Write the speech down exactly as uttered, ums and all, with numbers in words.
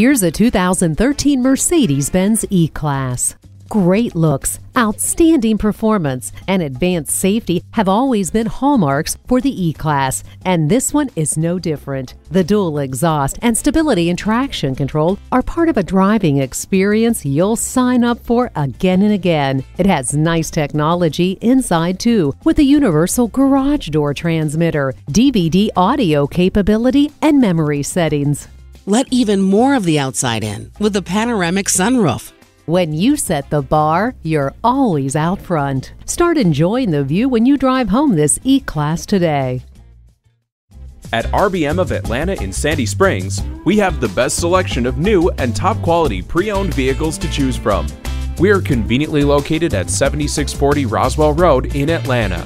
Here's a two thousand thirteen Mercedes-Benz E-Class. Great looks, outstanding performance, and advanced safety have always been hallmarks for the E-Class, and this one is no different. The dual exhaust and stability and traction control are part of a driving experience you'll sign up for again and again. It has nice technology inside too, with a universal garage door transmitter, D V D audio capability, and memory settings. Let even more of the outside in with the panoramic sunroof. When you set the bar, you're always out front. Start enjoying the view when you drive home this E-Class today. At R B M of Atlanta in Sandy Springs, we have the best selection of new and top quality pre-owned vehicles to choose from. We are conveniently located at seventy-six forty Roswell Road in Atlanta.